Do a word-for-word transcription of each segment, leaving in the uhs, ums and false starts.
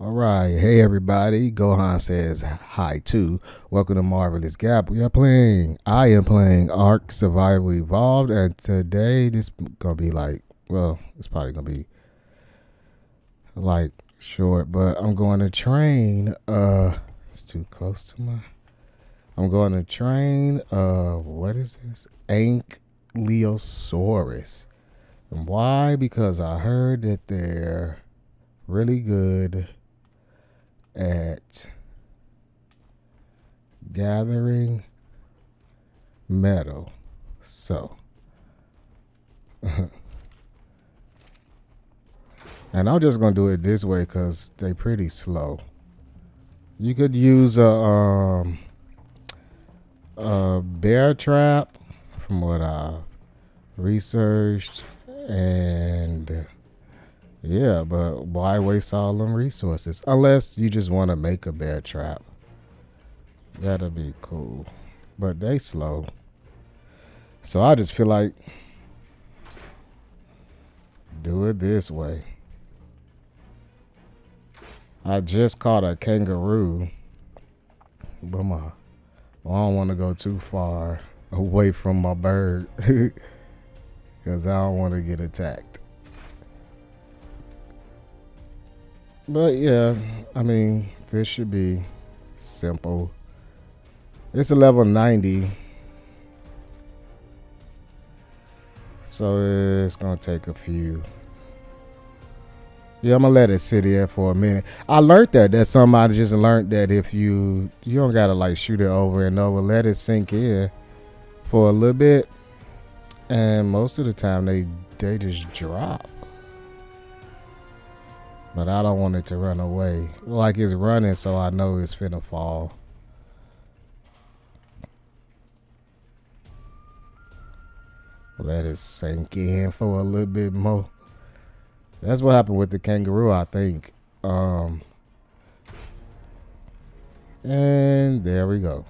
All right, hey everybody, Gohan says hi too. Welcome to Marvelous Gap. We are playing, I am playing Ark Survival Evolved, and today this gonna be like, well, it's probably gonna be like short, but I'm going to train, uh, it's too close to my, I'm going to train, uh, what is this? Ankylosaurus. And why? Because I heard that they're really good at gathering metal, so and I'm just gonna do it this way because they pretty slow. You could use a um a bear trap from what I researched, and yeah, but why waste all them resources? Unless you just want to make a bear trap. That'll be cool. But they slow. So I just feel like do it this way. I just caught a kangaroo. But my, I don't want to go too far away from my bird. Because I don't want to get attacked. But yeah, I mean, this should be simple. It's a level ninety. So it's going to take a few. Yeah, I'm going to let it sit here for a minute. I learned that. That's something I just learned, that if you, you don't got to like shoot it over and over. Let it sink in for a little bit. And most of the time they, they just drop. But I don't want it to run away. Like it's running, so I know it's finna fall. Let it sink in for a little bit more. That's what happened with the kangaroo, I think. Um, and there we go.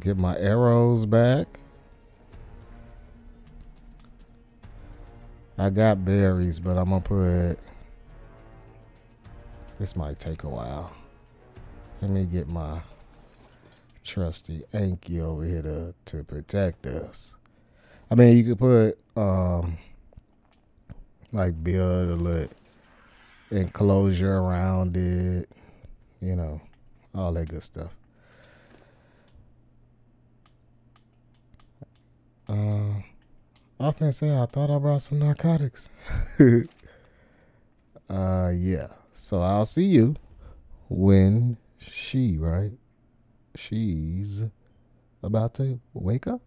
Get my arrows back. I got berries, but I'm gonna put... This might take a while. Let me get my trusty Anky over here to, to protect us. I mean, you could put, um, like, build a little enclosure around it, you know, all that good stuff. Uh, I can say I thought I brought some narcotics. uh, yeah. So I'll see you when she, right? She's about to wake up.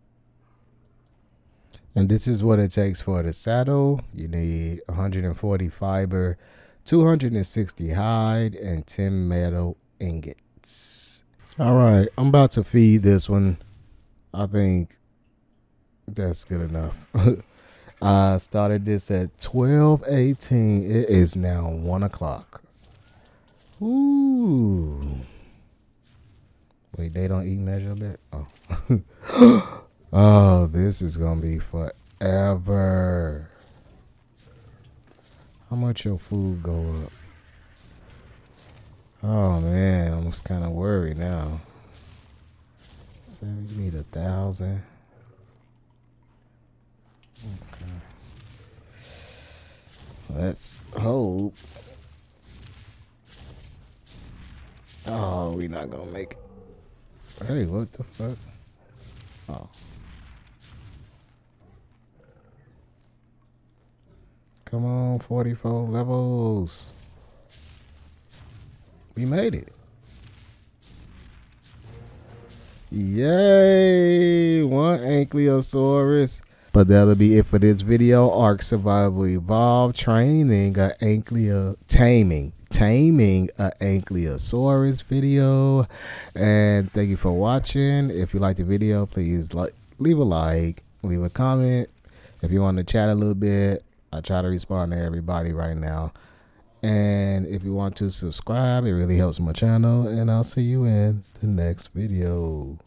And this is what it takes for the saddle. You need one hundred forty fiber, two hundred sixty hide, and ten metal ingots. All right, I'm about to feed this one. I think that's good enough. I started this at twelve eighteen. It is now one o'clock. Ooh. Wait, they don't eat measure bit? Oh. Oh, this is going to be forever. How much your food go up? Oh, man. I'm just kind of worried now. So you need a thousand. Okay. Let's hope. Oh, we not gonna make it. Hey, what the fuck? Oh. Come on, forty-four levels. We made it. Yay! One Ankylosaurus. But that'll be it for this video. Ark Survival Evolved, training a Ankylo, taming, taming a Ankylosaurus video. And thank you for watching. If you like the video, please like, leave a like, leave a comment. If you want to chat a little bit, I try to respond to everybody right now. And if you want to subscribe, it really helps my channel. And I'll see you in the next video.